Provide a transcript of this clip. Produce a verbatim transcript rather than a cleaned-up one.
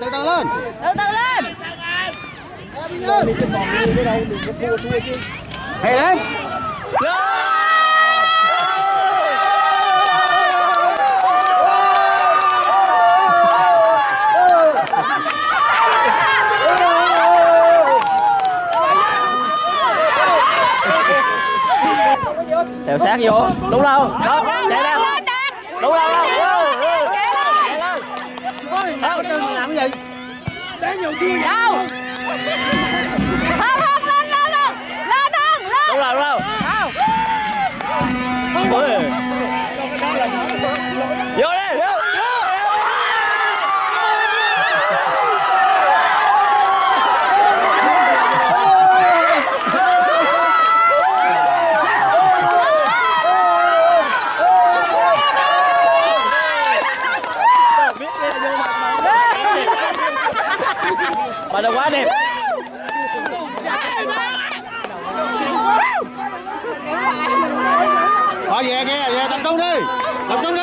từ từ lên, từ từ lên. Hay lên. Theo sát vô, đúng đâu? Đó, chạy đâu? Đúng đâu? Đâu, làm cái gì? Đánh vô kia. Đâu? Không, không, lên, lên, lên. Lên không, lên. Đúng đâu, đúng đâu? Đâu. Vô đi, vô. Bà là quá đẹp. Thôi về kia, về tập trung đi, tập trung đi.